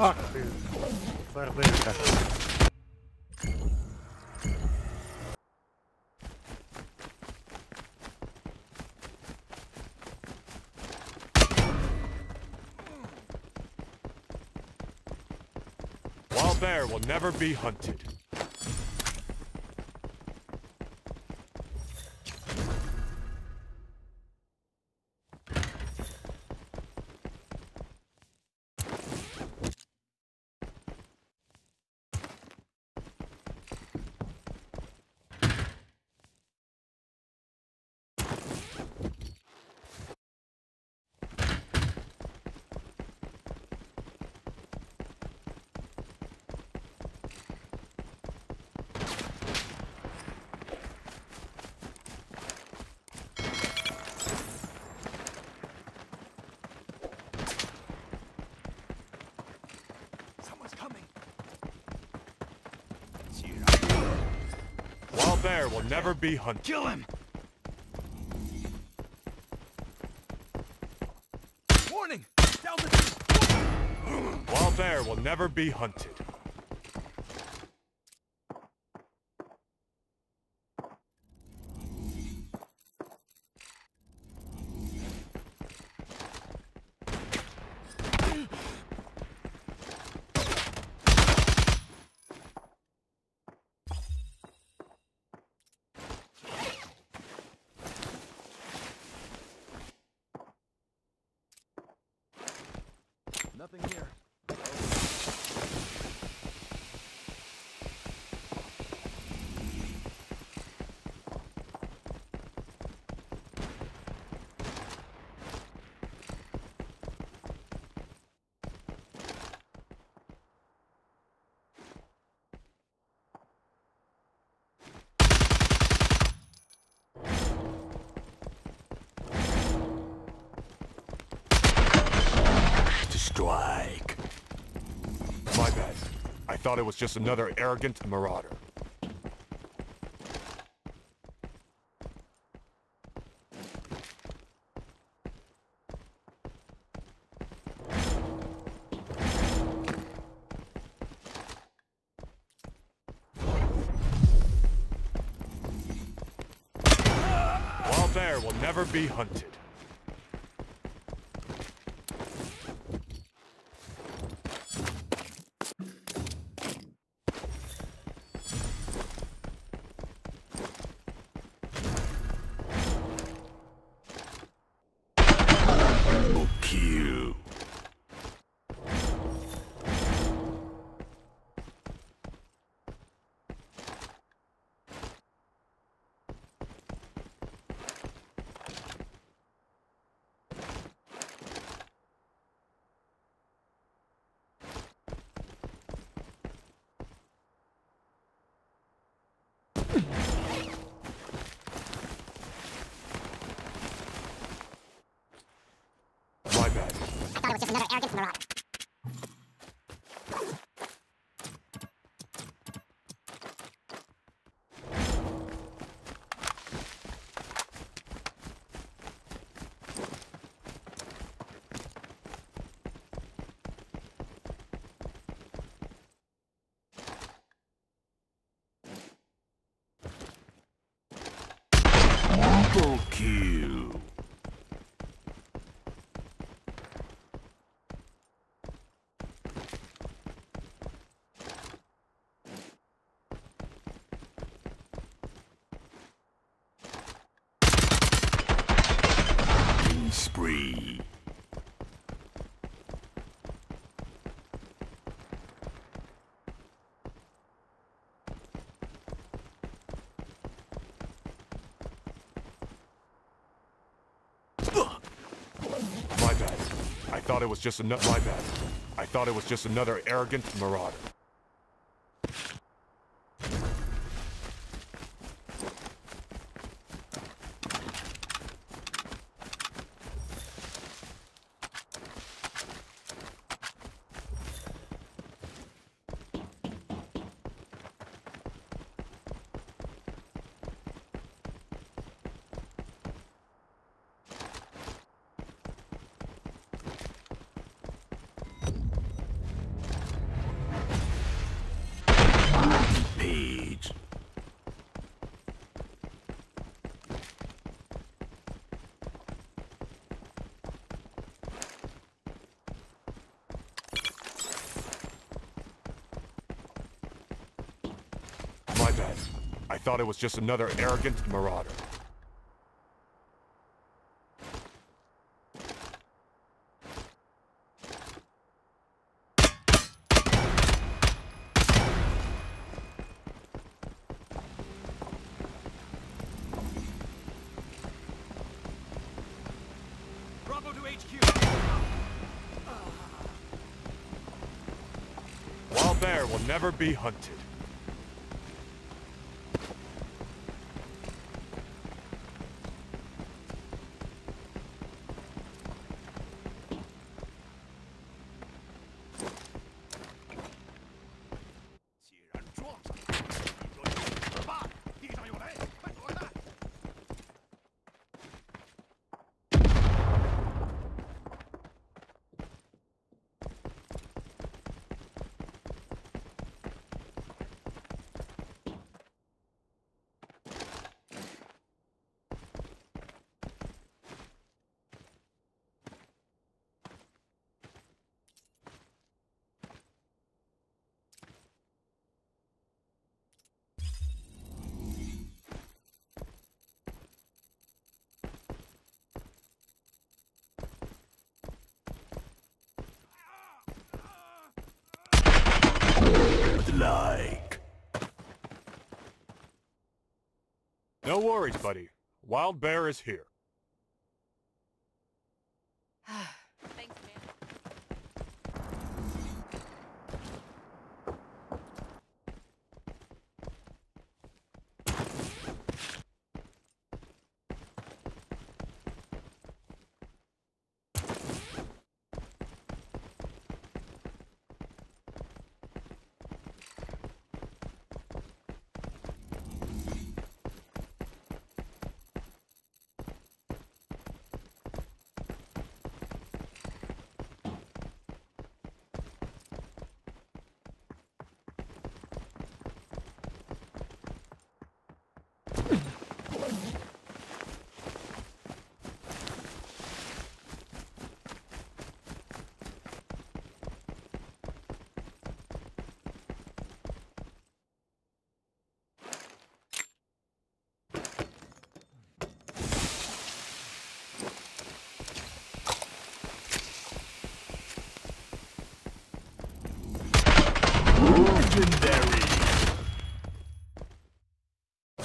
Ах ты, сарделька. Wild bear will never be hunted. Bear will never be hunted. Kill him! Warning! Down the... Wild bear will never be hunted. Nothing here. Strike. My bad. I thought it was just another arrogant marauder. Wild bear will never be hunted. I thought it was just another arrogant marauder. Double kill. Spree. My bad. I thought it was just another. My bad. I thought it was just another arrogant marauder. I thought it was just another arrogant marauder. Never be hunted. No worries, buddy. Wild Bear is here. Thanks, man.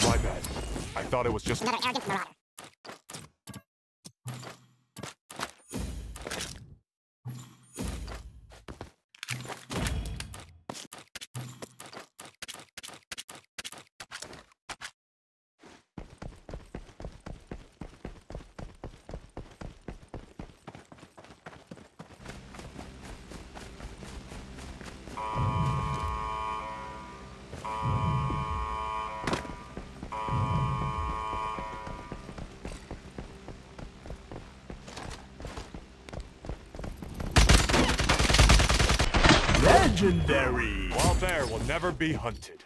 My bad. I thought it was just another arrogant marauder. Legendary! Wild Bear will never be hunted.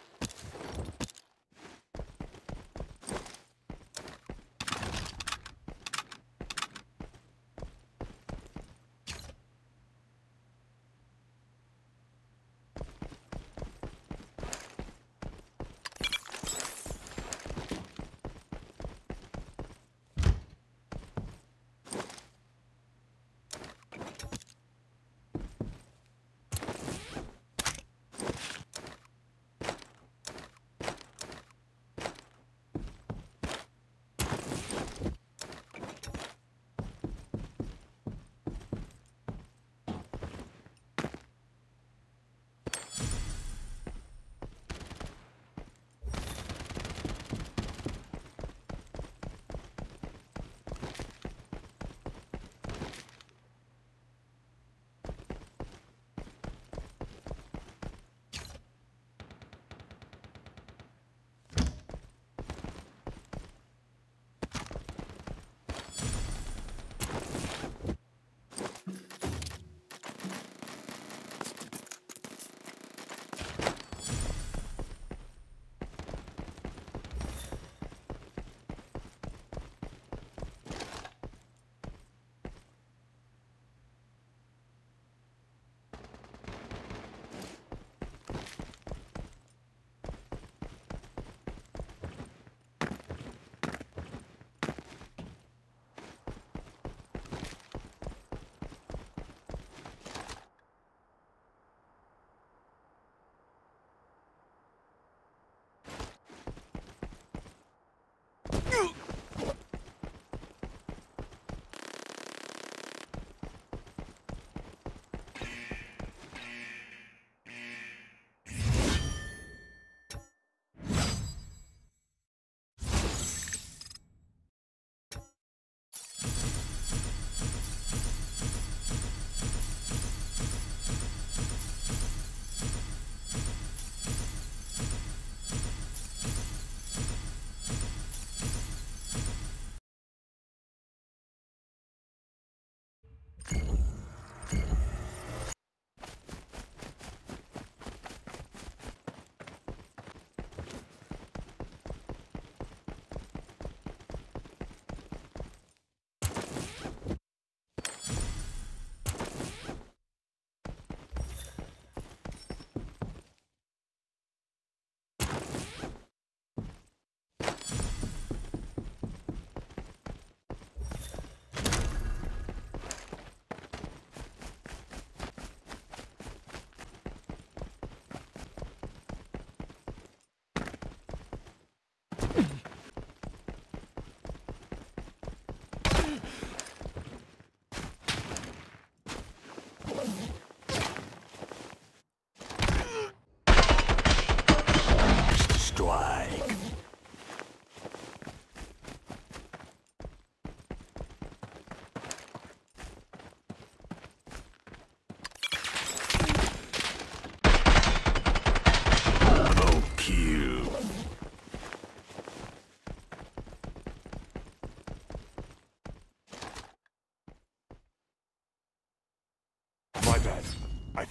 I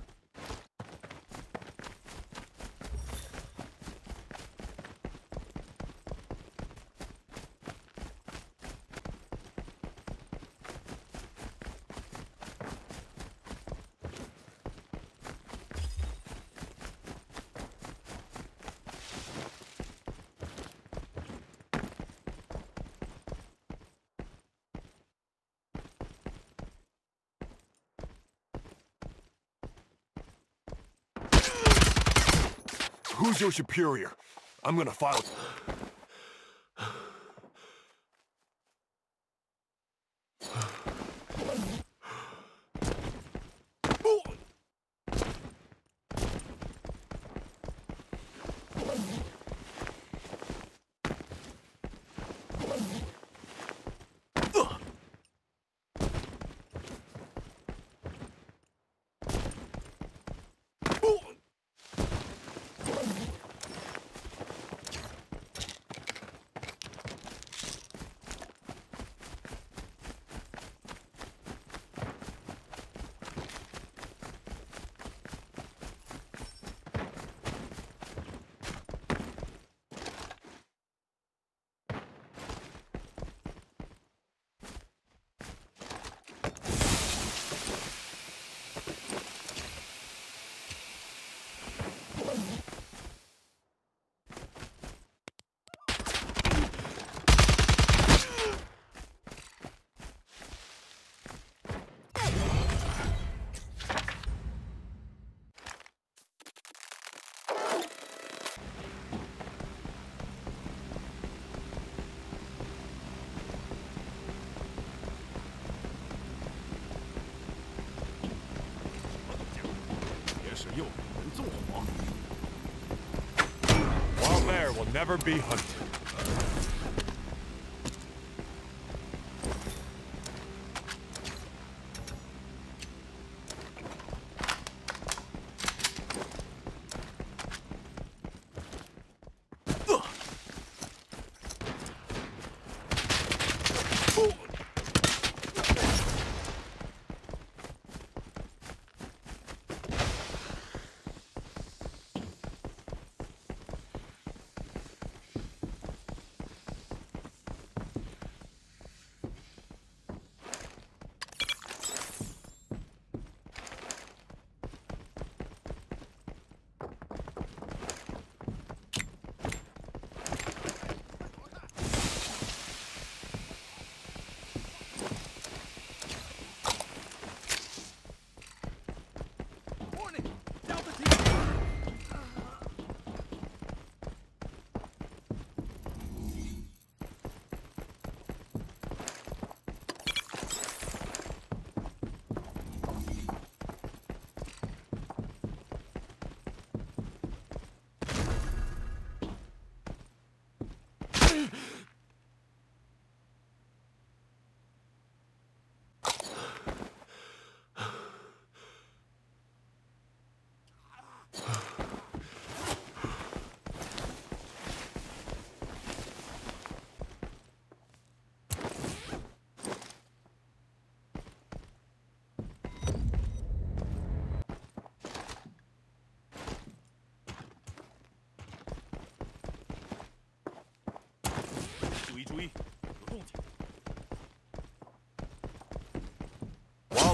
Who's your superior? I'm gonna file. While there will never be hunted.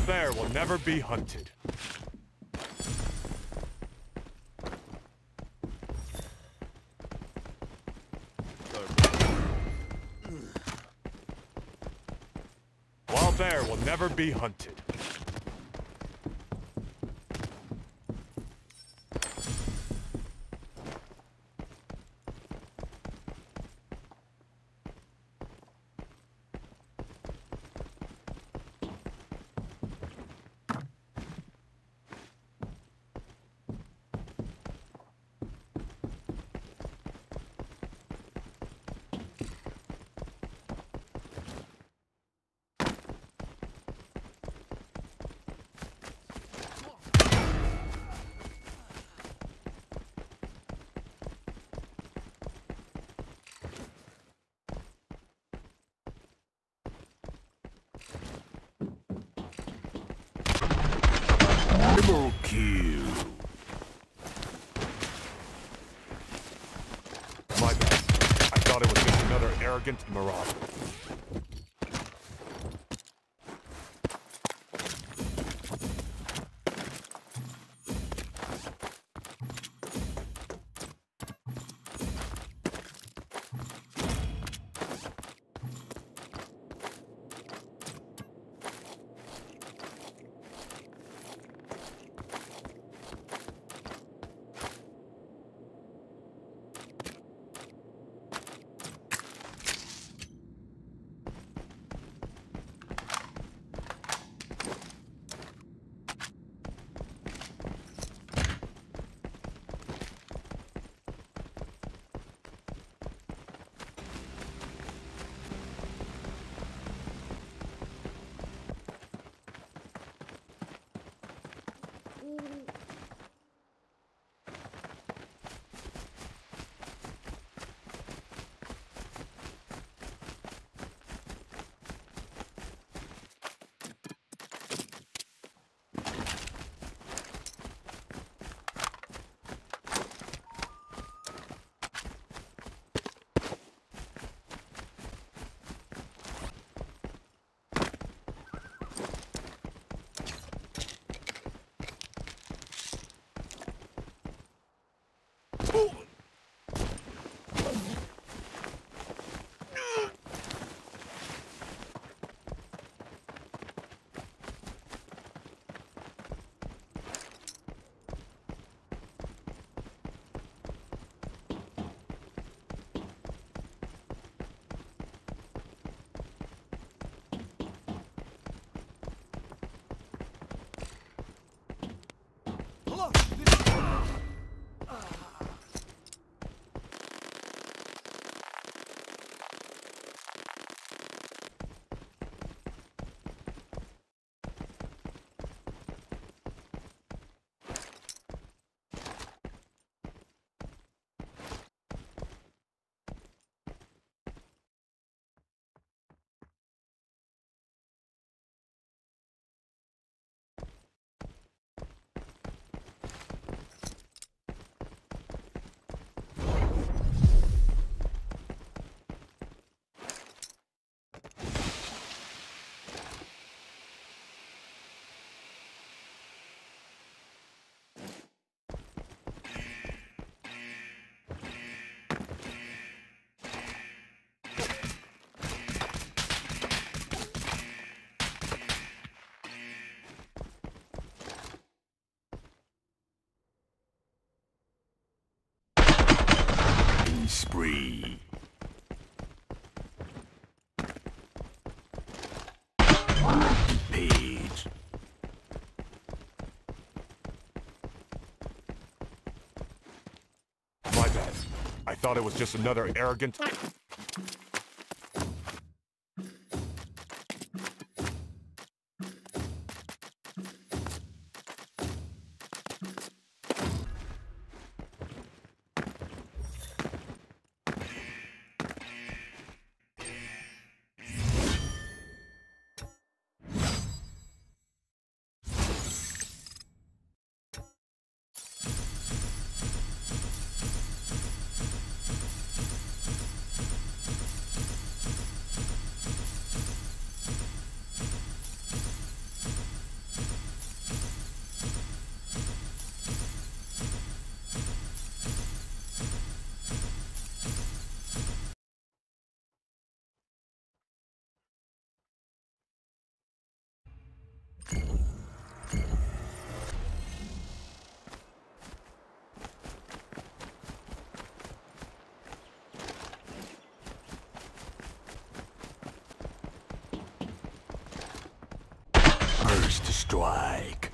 bear will never be hunted. Wild bear will never be hunted. Double kill. My bad. I thought it was just another arrogant marauder. Spree. Page. My bad. I thought it was just another arrogant... first to strike.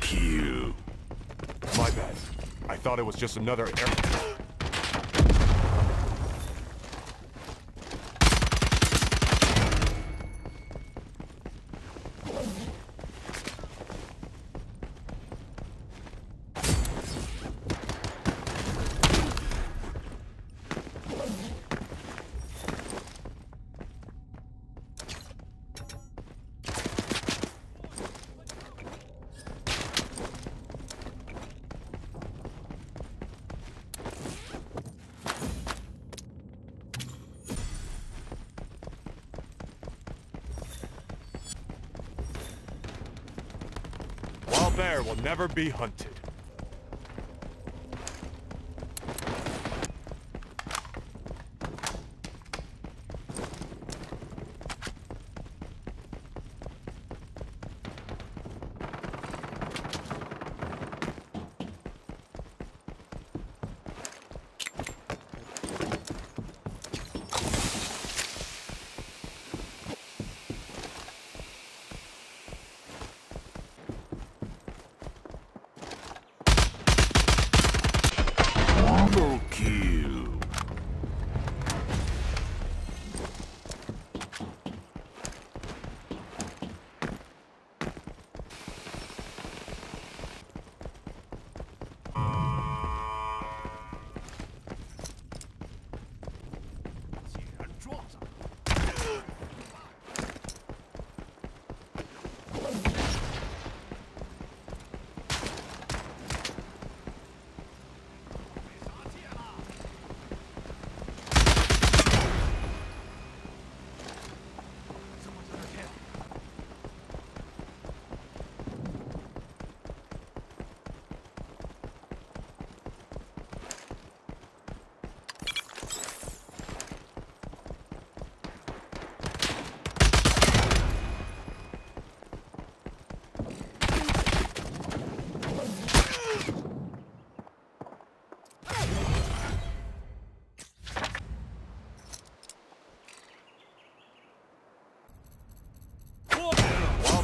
Kill. My bad. I thought it was just another air. Bear will never be hunted.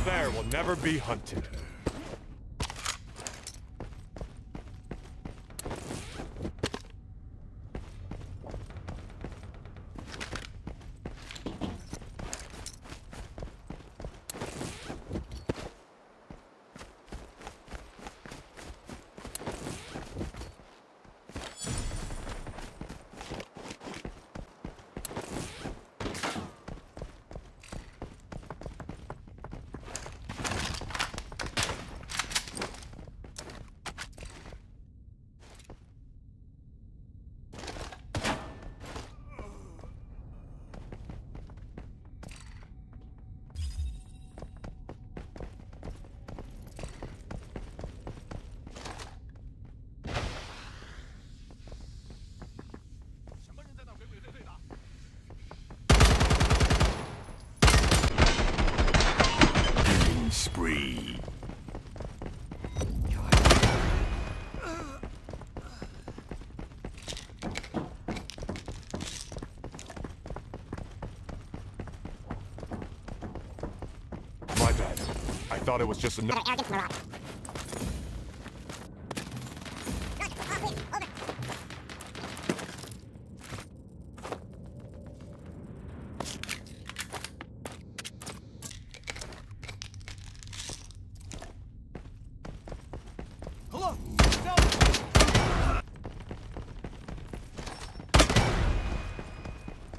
Bear will never be hunted. Spree. My bad. I thought it was just another.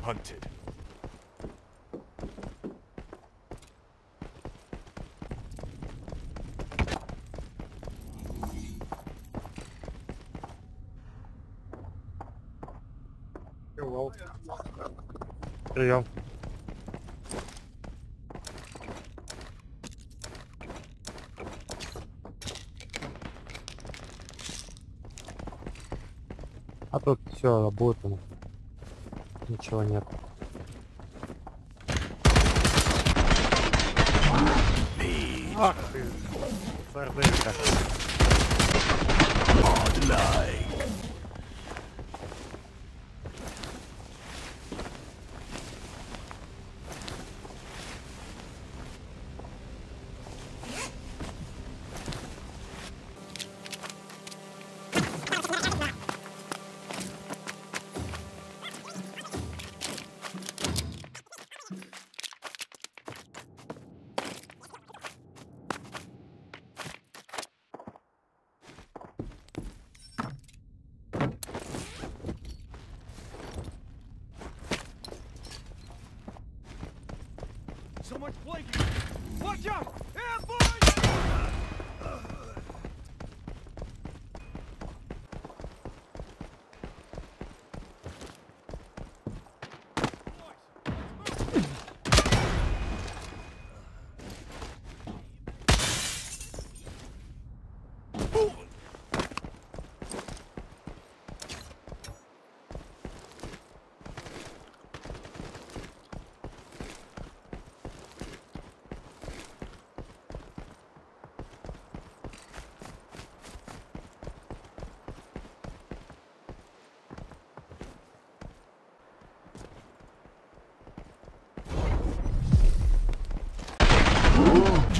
Hunted. Hello. There you go. А тут все работало. ничего нет. Ах ты, сарделька. Watch out!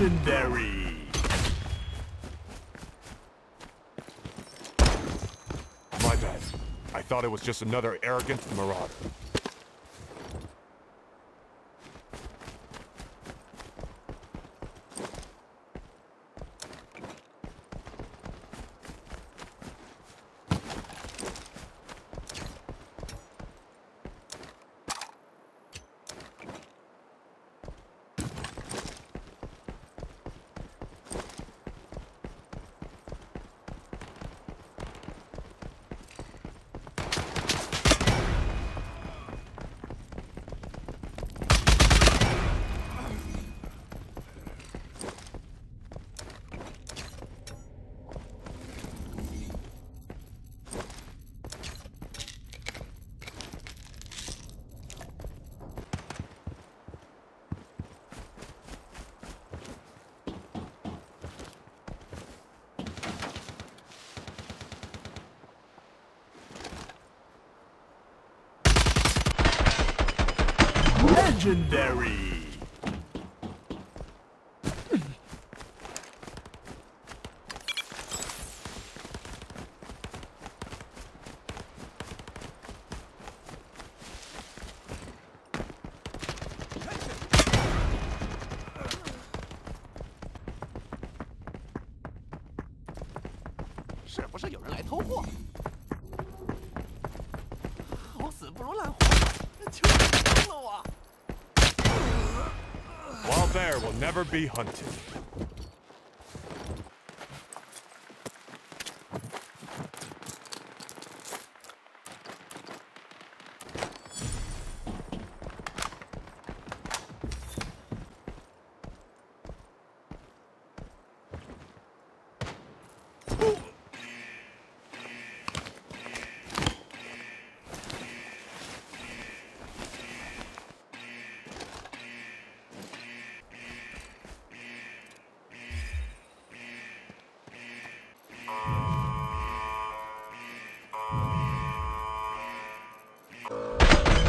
Legendary. My bad. I thought it was just another arrogant marauder. Legendary. Bear will never be hunted.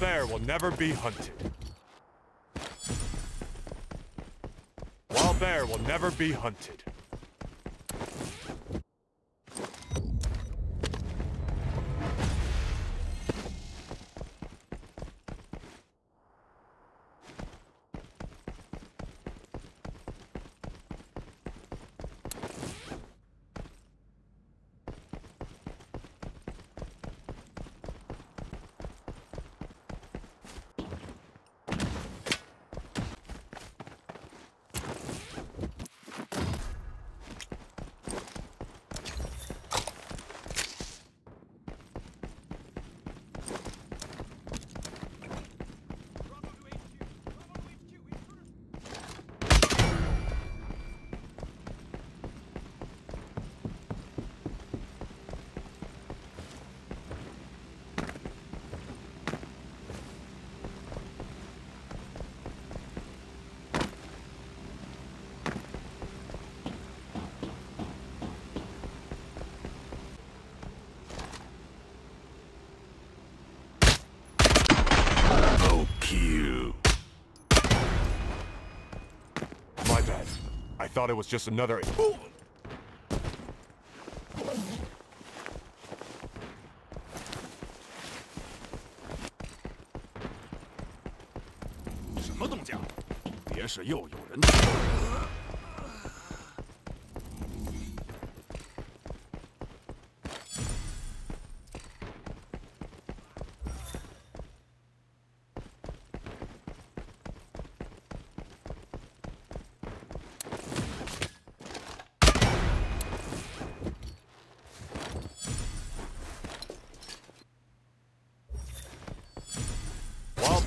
bear will never be hunted. Wild bear will never be hunted. I thought it was just another... Ooh.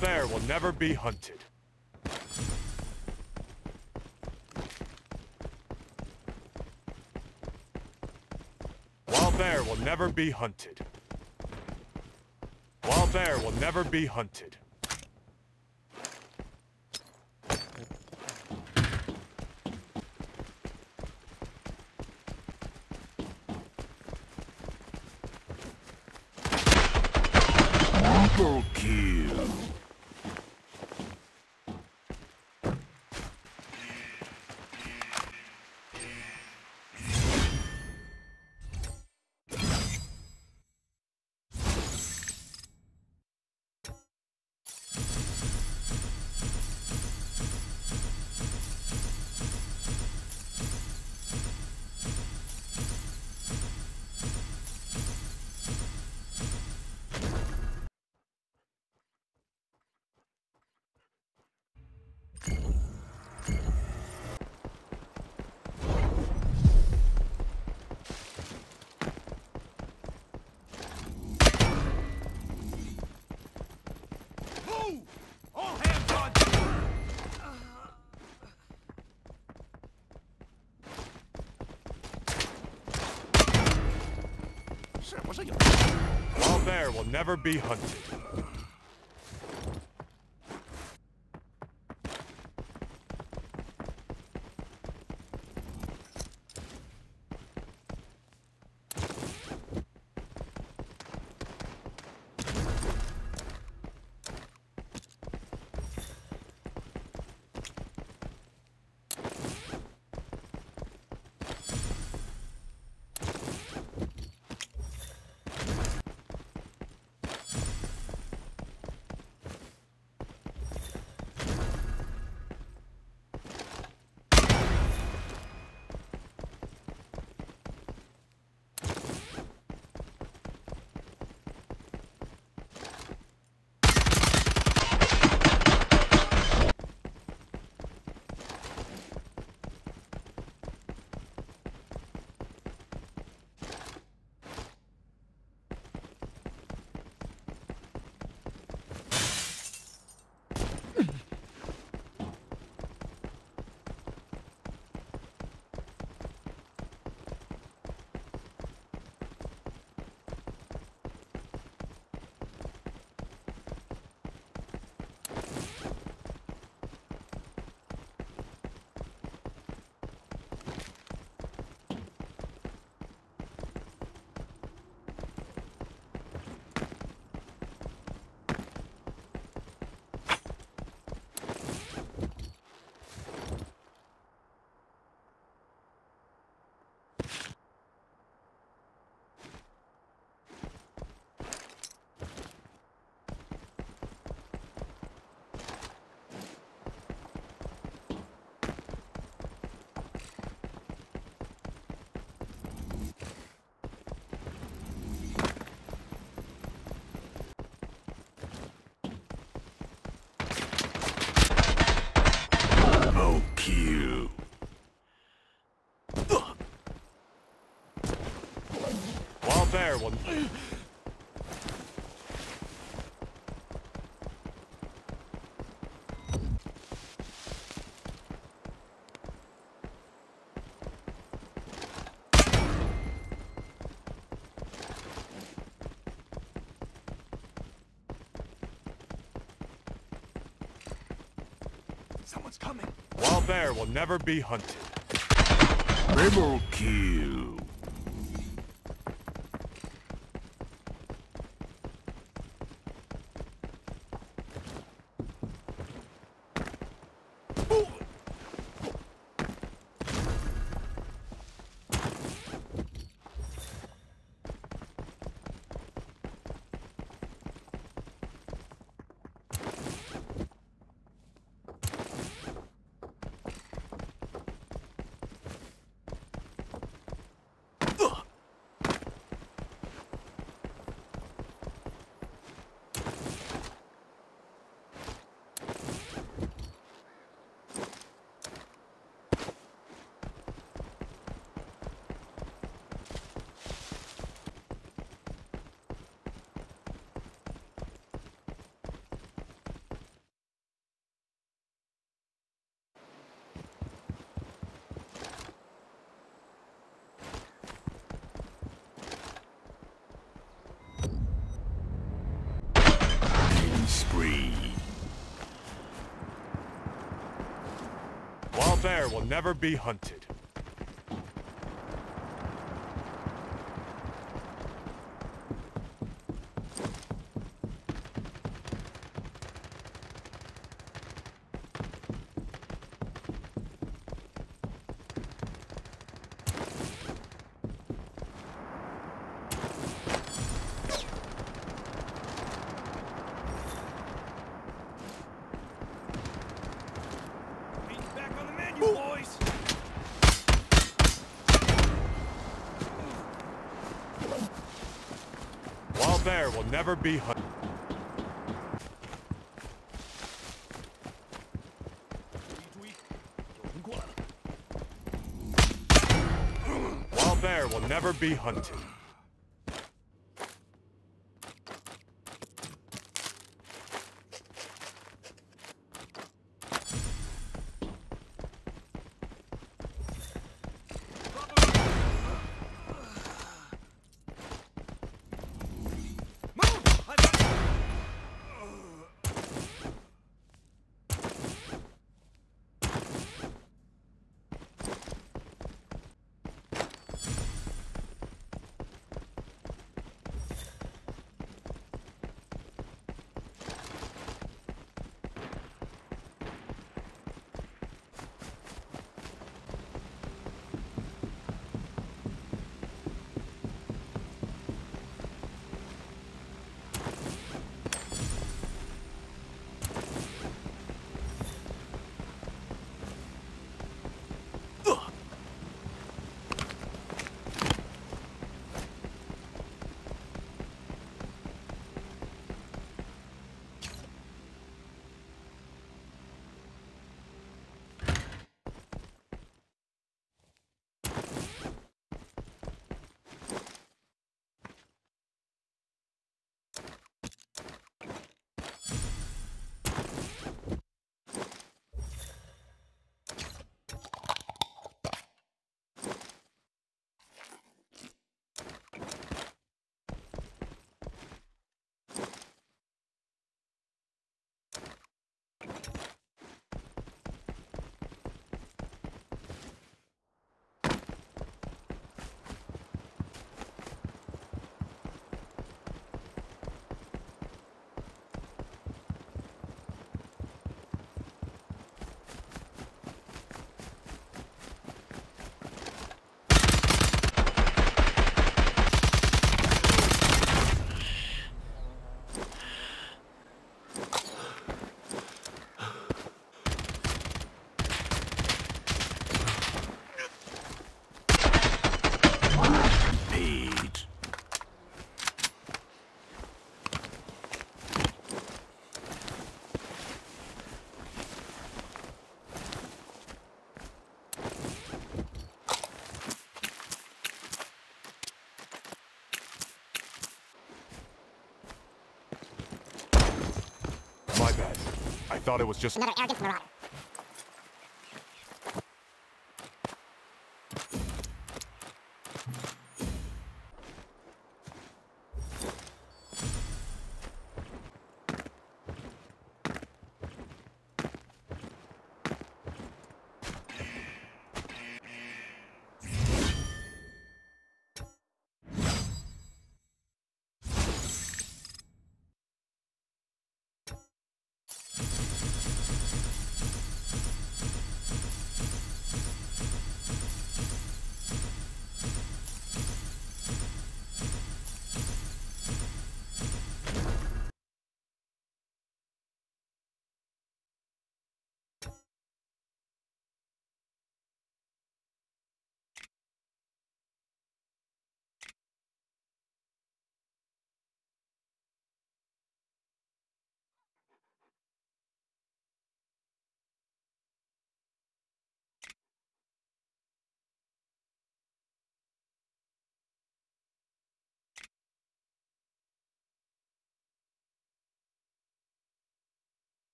Bear will never be hunted. Wild bear will never be hunted. Wild bear will never be hunted. Double kill. Wild bear will never be hunted. fair one. Someone's coming. Wild bear will never be hunted. Triple kill. Wild bear will never be hunted. Bear will never be hunted. Wild bear will never be hunted. thought it was just another arrogant marauder.